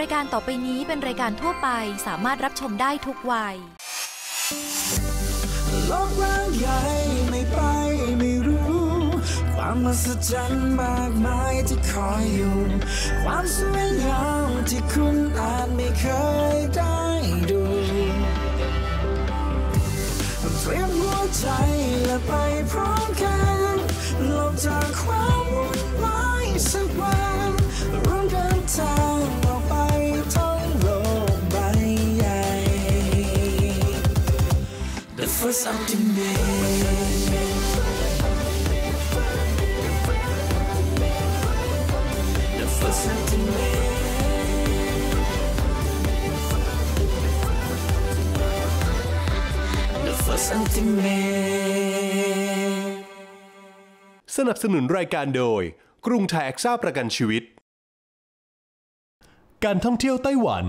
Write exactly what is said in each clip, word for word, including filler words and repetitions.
รายการต่อไปนี้เป็นรายการทั่วไปสามารถรับชมได้ทุกวัยโลกร้างใหญ่ไม่ไปไม่รู้ความมหัศจรรย์มากมายที่คอยอยู่ความสวยงามที่คุณอาจไม่เคยได้ดูเตรียมหัวใจและไปพร้อมกันหลบจากความวุ่นวายสักวันร่วมเดินทางออกไปท่องโลกใบใหญ่ The First Ultimate The First Ultimate The First Ultimate สนับสนุนรายการโดยกรุงไทยแอกซ่าประกันชีวิตการท่องเที่ยวไต้หวัน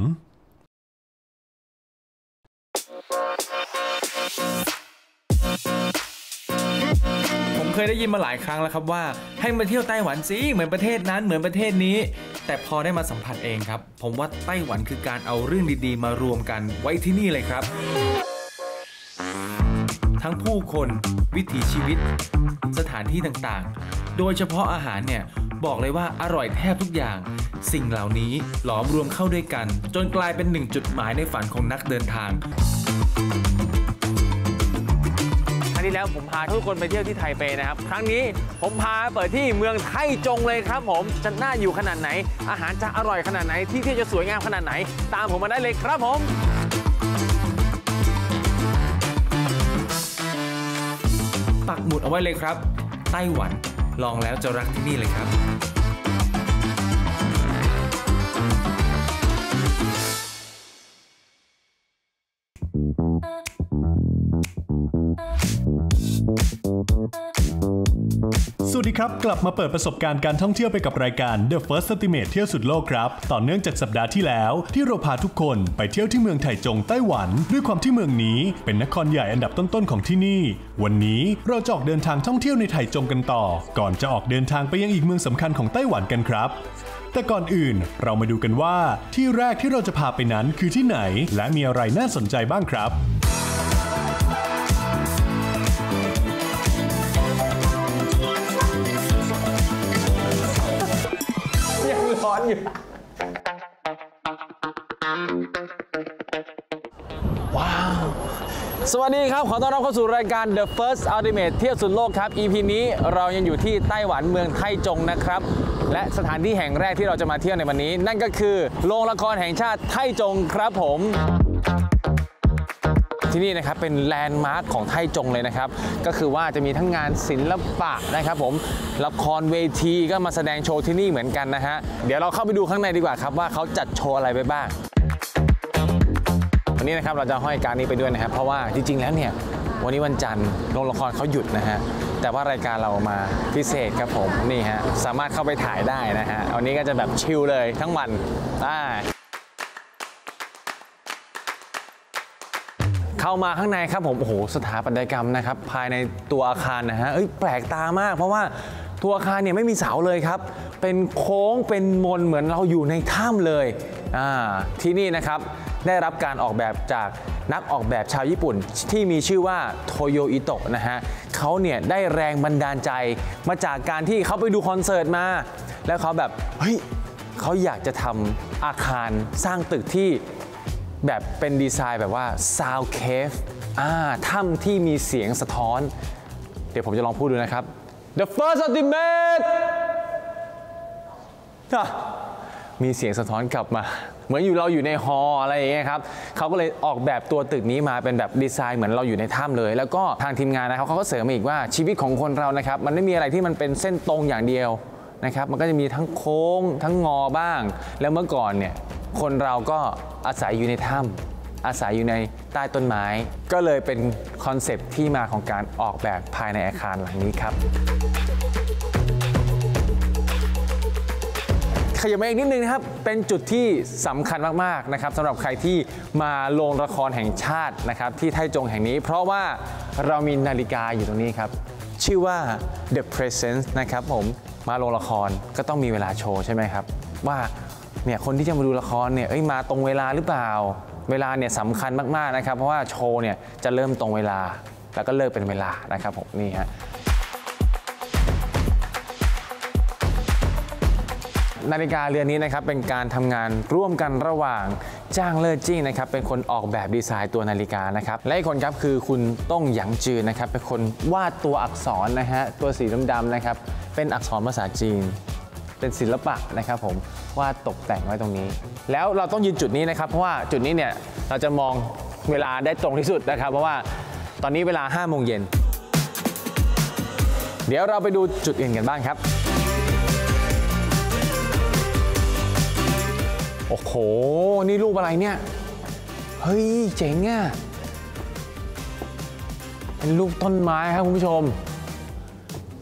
ผมเคยได้ยินมาหลายครั้งแล้วครับว่าให้มาเที่ยวไต้หวันสิเหมือนประเทศนั้นเหมือนประเทศนี้แต่พอได้มาสัมผัสเองครับผมว่าไต้หวันคือการเอาเรื่องดีๆมารวมกันไว้ที่นี่เลยครับทั้งผู้คนวิถีชีวิตสถานที่ต่างๆโดยเฉพาะอาหารเนี่ยบอกเลยว่าอร่อยแทบทุกอย่างสิ่งเหล่านี้หลอมรวมเข้าด้วยกันจนกลายเป็นหนึ่งจุดหมายในฝันของนักเดินทางครั้งที่แล้วผมพาทุกคนไปเที่ยวที่ไทเปนะครับครั้งนี้ผมพาเปิดที่เมืองไทจงเลยครับผมจะน่าอยู่ขนาดไหนอาหารจะอร่อยขนาดไหนที่เที่ยวจะสวยงามขนาดไหนตามผมมาได้เลยครับผมปักหมุดเอาไว้เลยครับไต้หวันลองแล้วจะรักที่นี่เลยครับสวัสดีครับกลับมาเปิดประสบการณ์การท่องเที่ยวไปกับรายการ The First Ultimate เที่ยวสุดโลกครับต่อเนื่องจากสัปดาห์ที่แล้วที่เราพาทุกคนไปเที่ยวที่เมืองไทจงไต้หวันด้วยความที่เมืองนี้เป็นนครใหญ่อันดับต้นๆของที่นี่วันนี้เราจะออกเดินทางท่องเที่ยวในไทจงกันต่อก่อนจะออกเดินทางไปยังอีกเมืองสำคัญของไต้หวันกันครับแต่ก่อนอื่นเรามาดูกันว่าที่แรกที่เราจะพาไปนั้นคือที่ไหนและมีอะไรน่าสนใจบ้างครับว้าวสวัสดีครับขอต้อนรับเข้าสู่รายการ The First Ultimate เที่ยวสุดโลกครับ อี พี นี้เรายังอยู่ที่ไต้หวันเมืองไทจงนะครับและสถานที่แห่งแรกที่เราจะมาเที่ยวในวันนี้นั่นก็คือโรงละครแห่งชาติไทจงครับผมที่นี่นะครับเป็นแลนด์มาร์คของไทจงเลยนะครับก็คือว่าจะมีทั้งงานศิลปะนะครับผมละครเวทีก็มาแสดงโชว์ที่นี่เหมือนกันนะฮะเดี๋ยวเราเข้าไปดูข้างในดีกว่าครับว่าเขาจัดโชว์อะไรไปบ้างวันนี้นะครับเราจะห้อยการนี้ไปด้วยนะครับเพราะว่าจริงๆแล้วเนี่ยวันนี้วันจันทร์โรงละครเขาหยุดนะฮะแต่ว่ารายการเรามาพิเศษครับผมนี่ฮะสามารถเข้าไปถ่ายได้นะฮะวันนี้ก็จะแบบชิลเลยทั้งวันอ่าเข้ามาข้างในครับผมโอ้โหสถาปัตยกรรมนะครับภายในตัวอาคารนะฮะเอ้ยแปลกตามากเพราะว่าตัวอาคารเนี่ยไม่มีเสาเลยครับเป็นโค้งเป็นมนเหมือนเราอยู่ในถ้ำเลยอ่าที่นี่นะครับได้รับการออกแบบจากนักออกแบบชาวญี่ปุ่นที่มีชื่อว่าโทโยอิโตะนะฮะเขาเนี่ยได้แรงบันดาลใจมาจากการที่เขาไปดูคอนเสิร์ตมาแล้วเขาแบบเฮ้ยเขาอยากจะทำอาคารสร้างตึกที่แบบเป็นดีไซน์แบบว่า Sound Cave อ่าถ้ำที่มีเสียงสะท้อนเดี๋ยวผมจะลองพูดดูนะครับ The First Ultimate มีเสียงสะท้อนกลับมาเหมือนอยู่เราอยู่ในฮออะไรอย่างเงี้ยครับเขาก็เลยออกแบบตัวตึกนี้มาเป็นแบบดีไซน์เหมือนเราอยู่ในถ้ำเลยแล้วก็ทางทีมงานนะครับเขาก็เสริมมาอีกว่าชีวิตของคนเรานะครับมันไม่มีอะไรที่มันเป็นเส้นตรงอย่างเดียวนะครับมันก็จะมีทั้งโค้งทั้งงอบ้างแล้วเมื่อก่อนเนี่ยคนเราก็อาศัยอยู่ในถ้ำอาศัยอยู่ในใต้ต้นไม้ก็เลยเป็นคอนเซปต์ที่มาของการออกแบบภายในอาคารหลังนี้ครับขยับมาอีกนิดนึงนะครับเป็นจุดที่สำคัญมากๆนะครับสำหรับใครที่มาโรงละครแห่งชาตินะครับที่ไทจงแห่งนี้เพราะว่าเรามีนาฬิกาอยู่ตรงนี้ครับชื่อว่า The Presence นะครับผมมาโรงละครก็ต้องมีเวลาโชว์ใช่ไหมครับว่า เนี่ยคนที่จะมาดูละครเนี่ยเอ้ยมาตรงเวลาหรือเปล่าเวลาเนี่ยสำคัญมากๆนะครับเพราะว่าโชว์เนี่ยจะเริ่มตรงเวลาแล้วก็เลิกเป็นเวลานะครับผมนี่ฮะนาฬิกาเรือนนี้นะครับเป็นการทำงานร่วมกันระหว่างจ้างเลิศจิ้งนะครับเป็นคนออกแบบดีไซน์ตัวนาฬิกานะครับและอีกคนครับคือคุณต้งหยางจือนะครับเป็นคนวาดตัวอักษรนะฮะตัวสีดำๆนะครับเป็นอักษรภาษาจีนเป็นศิลปะนะครับผมวาดตกแต่งไว้ตรงนี้แล้วเราต้องยืนจุดนี้นะครับเพราะว่าจุดนี้เนี่ยเราจะมองเวลาได้ตรงที่สุดนะครับเพราะว่าตอนนี้เวลาห้าโมงเย็นเดี๋ยวเราไปดูจุดอื่นกันบ้างครับโอ้โหนี่รูปอะไรเนี่ยเฮ้ยเจ๋งอ่ะเป็นรูปต้นไม้ครับคุณผู้ชม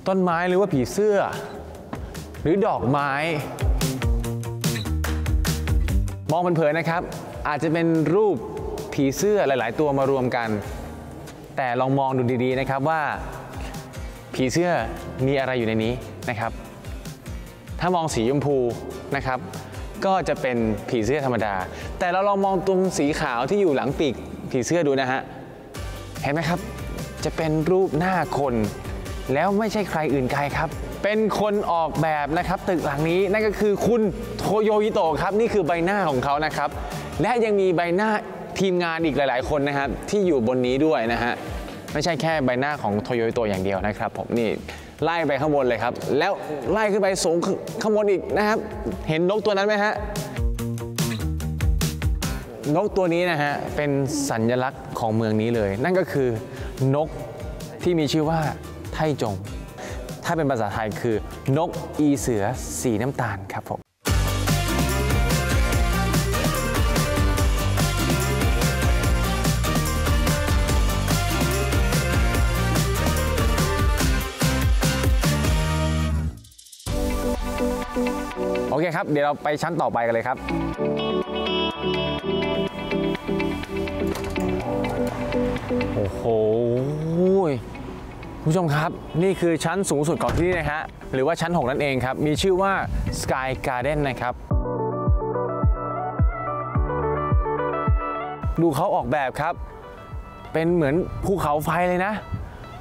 ต้นไม้หรือว่าผีเสื้อหรือดอกไม้มองมันเผยนะครับอาจจะเป็นรูปผีเสื้อหลายๆตัวมารวมกันแต่ลองมองดูดีๆนะครับว่าผีเสื้อมีอะไรอยู่ในนี้นะครับถ้ามองสีชมพูนะครับก็จะเป็นผีเสื้อธรรมดาแต่เราลองมองตรงสีขาวที่อยู่หลังปีกผีเสื้อดูนะฮะเห็นไหมครับจะเป็นรูปหน้าคนแล้วไม่ใช่ใครอื่นไกลครับเป็นคนออกแบบนะครับตึกหลังนี้นั่นก็คือคุณโทโยฮิโตะครับนี่คือใบหน้าของเขานะครับและยังมีใบหน้าทีมงานอีกหลายๆคนนะครับที่อยู่บนนี้ด้วยนะฮะไม่ใช่แค่ใบหน้าของโทโยฮิโตะอย่างเดียวนะครับผมนี่ไล่ไปข้างบนเลยครับแล้วไล่ขึ้นไปสูงข้างบนอีกนะครับเห็นนกตัวนั้นไหมฮะนกตัวนี้นะฮะเป็นสัญลักษณ์ของเมืองนี้เลยนั่นก็คือนกที่มีชื่อว่าไทจงถ้าเป็นภาษาไทยคือนกอีเสือสีน้ำตาลครับผมโอเคครับเดี๋ยวเราไปชั้นต่อไปกันเลยครับโอ้โหผู้ชมครับนี่คือชั้นสูงสุดของที่นี่นะฮะหรือว่าชั้นหกนั่นเองครับมีชื่อว่า Sky Garden นะครับดูเขาออกแบบครับเป็นเหมือนภูเขาไฟเลยนะ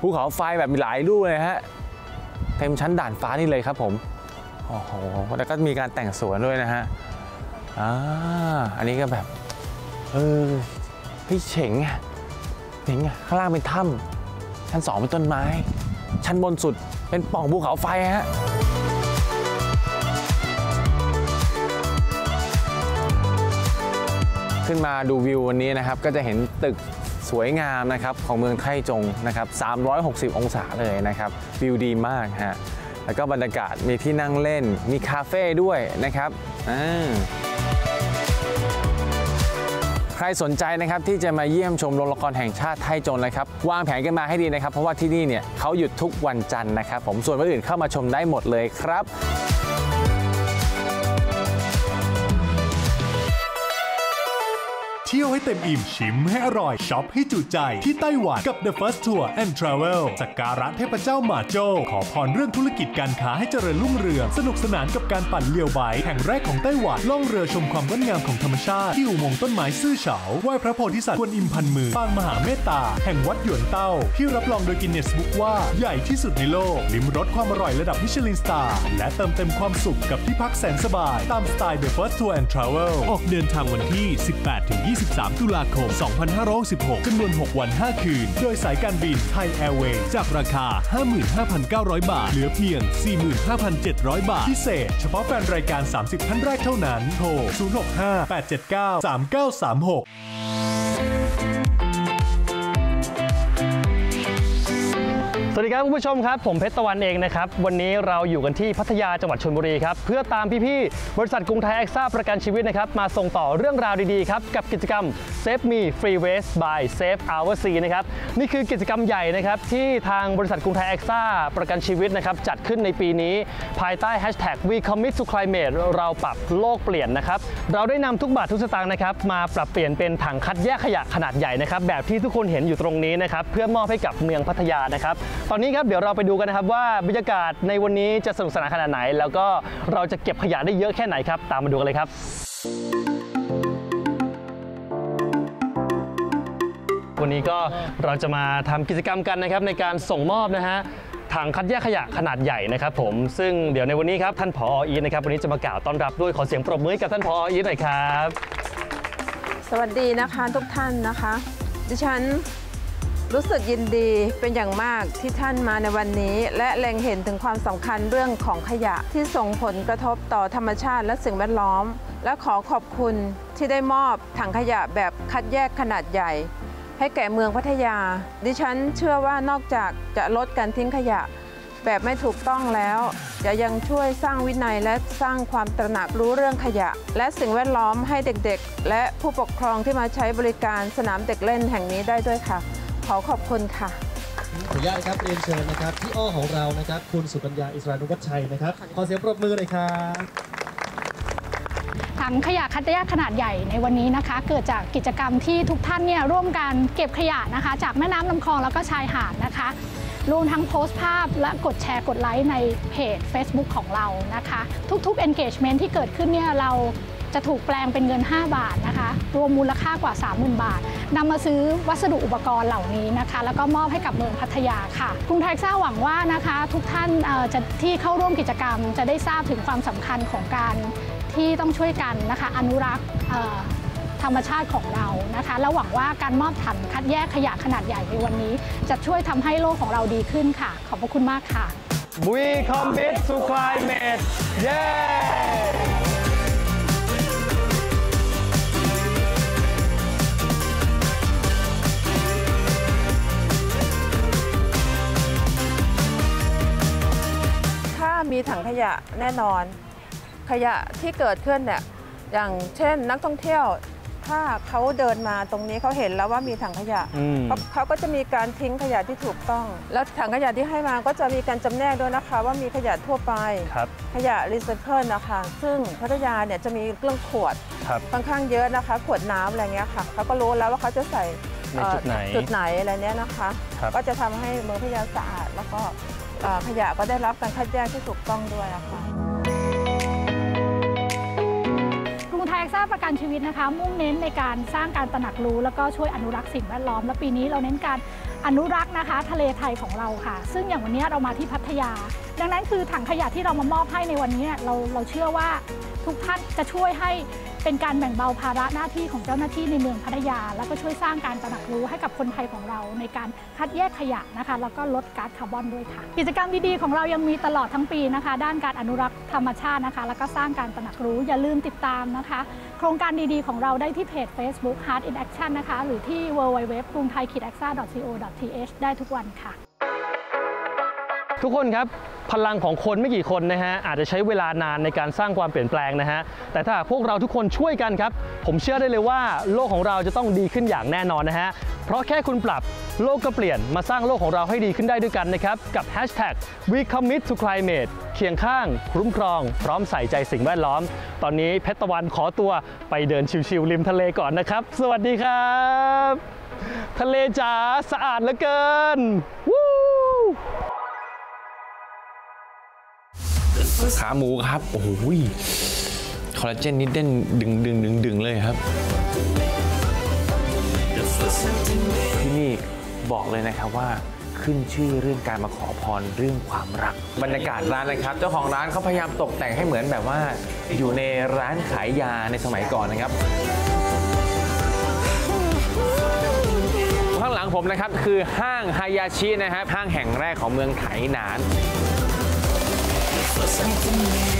ภูเขาไฟแบบหลายรูปเลยฮะเต็มชั้นด่านฟ้านี่เลยครับผมโอ้โหแล้วก็มีการแต่งสวนด้วยนะฮะอ่าอันนี้ก็แบบเออพี่เฉ่งอ่ะเฉ่งอ่ะข้างล่างเป็นถ้ำชั้นสองเป็นต้นไม้ชั้นบนสุดเป็นป่องภูเขาไฟฮะขึ้นมาดูวิววันนี้นะครับก็จะเห็นตึกสวยงามนะครับของเมืองไทจงนะครับสามร้อยหกสิบองศาเลยนะครับวิวดีมากฮะแล้วก็บรรยากาศมีที่นั่งเล่นมีคาเฟ่ด้วยนะครับใครสนใจนะครับที่จะมาเยี่ยมชมโรงละครแห่งชาติไทจงนะครับวางแผนกันมาให้ดีนะครับเพราะว่าที่นี่เนี่ยเขาหยุดทุกวันจันทร์นะครับผมส่วนวันอื่นเข้ามาชมได้หมดเลยครับเที่ยวให้เต็มอิ่มชิมให้อร่อยช็อปให้จุใจที่ไต้หวันกับ The First Tour and Travel สักการะเทพเจ้าหมาโจ้ขอพรเรื่องธุรกิจการค้าให้เจริญรุ่งเรืองสนุกสนานกับการปั่นเลียวไบค์แห่งแรกของไต้หวันล่องเรือชมความงดงามของธรรมชาติที่อุโมงค์ต้นไม้ซื่อเฉาไหว้พระโพธิสัตว์กวนอิมพันมือปางมหาเมตตาแห่งวัดหยวนเต้าที่รับรองโดยกินเนสบุ๊กว่าใหญ่ที่สุดในโลกลิ้มรสความอร่อยระดับมิชลินสตาร์และเติมเต็มความสุขกับที่พักแสนสบายตามสไตล์ The First Tour and Travel ออกเดินทางวันที่ สิบแปดถึงยี่สิบสาม ตุลาคม สองพันห้าร้อยหกสิบหก จำนวน หก วัน ห้า คืน โดยสายการบินไทยแอร์เวย์จากราคา ห้าหมื่นห้าพันเก้าร้อย บาท เหลือเพียง สี่หมื่นห้าพันเจ็ดร้อย บาท พิเศษ เฉพาะแฟนรายการ สามสิบ ท่านแรกเท่านั้น โทร ศูนย์ หก ห้า แปด เจ็ด เก้า สาม เก้า สาม หก สวัสดีครับคุณผู้ชมครับผมเพชรตะวันเองนะครับวันนี้เราอยู่กันที่พัทยาจังหวัดชลบุรีครับเพื่อตามพี่ๆบริษัทกรุงไทยแอ็กซ่าประกันชีวิตนะครับมาส่งต่อเรื่องราวดีๆครับกับกิจกรรม Save Me Free Waste by Save Our Sea นะครับนี่คือกิจกรรมใหญ่นะครับที่ทางบริษัทกรุงไทยแอ็กซ่าประกันชีวิตนะครับจัดขึ้นในปีนี้ภายใต้ Hashtag We Commit to Climate เราปรับโลกเปลี่ยนนะครับเราได้นำทุกบาททุกสตางค์นะครับมาปรับเปลี่ยนเป็นถังคัดแยกขยะขนาดใหญ่นะครับแบบที่ทุกคนเห็นอยู่ตรงนี้นะครับเพื่อมอบให้กับเมืองพัทยานะครับ ตอนนี้ครับเดี๋ยวเราไปดูกันนะครับว่าบรรยากาศในวันนี้จะสนุกสนานขนาดไหนแล้วก็เราจะเก็บขยะได้เยอะแค่ไหนครับตามมาดูกันเลยครับวันนี้ก็เราจะมาทำกิจกรรมกันนะครับในการส่งมอบนะฮะถังคัดแยกขยะขนาดใหญ่นะครับผมซึ่งเดี๋ยวในวันนี้ครับท่านผอ.อีทนะครับวันนี้จะมากล่าวต้อนรับด้วยขอเสียงปรบมือกับท่านผอ.อีทหน่อยครับสวัสดีนะคะทุกท่านนะคะดิฉันรู้สึกยินดีเป็นอย่างมากที่ท่านมาในวันนี้และเล็งเห็นถึงความสำคัญเรื่องของขยะที่ส่งผลกระทบต่อธรรมชาติและสิ่งแวดล้อมและขอขอบคุณที่ได้มอบถังขยะแบบคัดแยกขนาดใหญ่ให้แก่เมืองพัทยาดิฉันเชื่อว่านอกจากจะลดการทิ้งขยะแบบไม่ถูกต้องแล้วจะยังช่วยสร้างวินัยและสร้างความตระหนักรู้เรื่องขยะและสิ่งแวดล้อมให้เด็กๆและผู้ปกครองที่มาใช้บริการสนามเด็กเล่นแห่งนี้ได้ด้วยค่ะขอขอบคุณค่ะขออนุญาตครับเรียนเชิญนะครับพี่อ้อของเรานะครับคุณสุกัญญาอิสรานุวัชชัยนะครับขอเสียงปรบมือหน่อยครับถังขยะคัดแยกขนาดใหญ่ในวันนี้นะคะเกิดจากกิจกรรมที่ทุกท่านเนี่ยร่วมกันเก็บขยะนะคะจากแม่น้ำลำคลองแล้วก็ชายหาดนะคะรวมทั้งโพสต์ภาพและกดแชร์กดไลค์ในเพจ Facebook ของเรานะคะทุกๆ engagement ที่เกิดขึ้นเนี่ยเราจะถูกแปลงเป็นเงินห้าบาทนะคะรวมมูลค่ากว่า สามหมื่น บาทนำมาซื้อวัสดุอุปกรณ์เหล่านี้นะคะแล้วก็มอบให้กับเมืองพัทยาค่ะกรุงไทยซ่าหวังว่านะคะทุกท่านจะที่เข้าร่วมกิจกรรมจะได้ทราบถึงความสำคัญของการที่ต้องช่วยกันนะคะอนุรักษ์ธรรมชาติของเรานะคะและหวังว่าการมอบถังคัดแยกขยะขนาดใหญ่ในวันนี้จะช่วยทำให้โลกของเราดีขึ้นค่ะขอบพระคุณมากค่ะ We Come to Climate เย้ถ้ามีถังขยะแน่นอนขยะที่เกิดขึ้นเนี่ยอย่างเช่นนักท่องเที่ยวถ้าเขาเดินมาตรงนี้เขาเห็นแล้วว่ามีถังขยะเขาก็จะมีการทิ้งขยะที่ถูกต้องแล้วถังขยะที่ให้มาก็จะมีการจำแนกด้วยนะคะว่ามีขยะทั่วไปขยะรีไซเคิลนะคะซึ่งพัทยาเนี่ยจะมีเรื่องขวดค่อนข้างเยอะนะคะขวดน้ำอะไรเงี้ยค่ะเขาก็รู้แล้วว่าเขาจะใส่จุดไหนอะไรเนี้ยนะคะก็จะทำให้เมืองพัทยาสะอาดแล้วก็ขยะก็ได้รับการคัดแยกที่ถูกต้องด้วยนะคะแท็กซ่าประกันชีวิตนะคะมุ่งเน้นในการสร้างการตระหนักรู้แล้วก็ช่วยอนุรักษ์สิ่งแวดล้อมและปีนี้เราเน้นการอนุรักษ์นะคะทะเลไทยของเราค่ะซึ่งอย่างวันนี้เรามาที่พัทยาดังนั้นคือถังขยะที่เรามามอบให้ในวันนี้เราเราเชื่อว่าทุกท่านจะช่วยให้เป็นการแบ่งเบาภาระหน้าที่ของเจ้าหน้าที่ในเมืองพัทยาแล้วก็ช่วยสร้างการตระหนักรู้ให้กับคนไทยของเราในการคัดแยกขยะนะคะแล้วก็ลดก๊าซคาร์บอนด้วยค่ะกิจกรรมดีๆของเรายังมีตลอดทั้งปีนะคะด้านการอนุรักษ์ธรรมชาตินะคะแล้วก็สร้างการตระหนักรู้อย่าลืมติดตามนะคะโครงการดีๆของเราได้ที่เพจ Facebook Heart in Action นะคะหรือที่ ดับเบิลยู ดับเบิลยู ดับเบิลยู ดอท กรุงไทย ดอท ซี โอ ดอท ที เอช ได้ทุกวันค่ะทุกคนครับพลังของคนไม่กี่คนนะฮะอาจจะใช้เวลานานในการสร้างความเปลี่ยนแปลงนะฮะแต่ถ้าพวกเราทุกคนช่วยกันครับผมเชื่อได้เลยว่าโลกของเราจะต้องดีขึ้นอย่างแน่นอนนะฮะเพราะแค่คุณปรับโลกก็เปลี่ยนมาสร้างโลกของเราให้ดีขึ้นได้ด้วยกันนะครับกับ แฮชแท็ก วี Commit to Climate เคียงข้างคุ้มครองพร้อมใส่ใจสิ่งแวดล้อมตอนนี้เพชรตะวันขอตัวไปเดินชิวๆริมทะเลก่อนนะครับสวัสดีครับทะเลจ๋าสะอาดเหลือเกินขาหมูครับโอ้โหคอลลาเจนนี่เด่นดึงดึงดึงดึงเลยครับที่นี่บอกเลยนะครับว่าขึ้นชื่อเรื่องการมาขอพรเรื่องความรักบรรยากาศร้านนะครับเจ้าของร้านเขาพยายามตกแต่งให้เหมือนแบบว่าอยู่ในร้านขายยาในสมัยก่อนนะครับข้างหลังผมนะครับคือห้างฮายาชินะครับห้างแห่งแรกของเมืองไถหนานSomething new.